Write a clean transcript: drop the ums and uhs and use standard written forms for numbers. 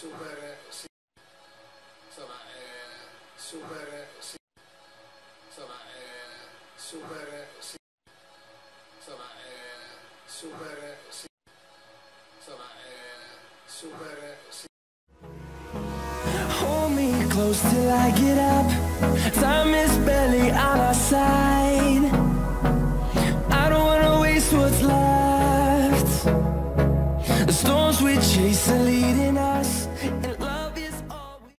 Hold me close till I get up. Time is barely on our side. I don't wanna waste what's left. The storms we chase are leading us.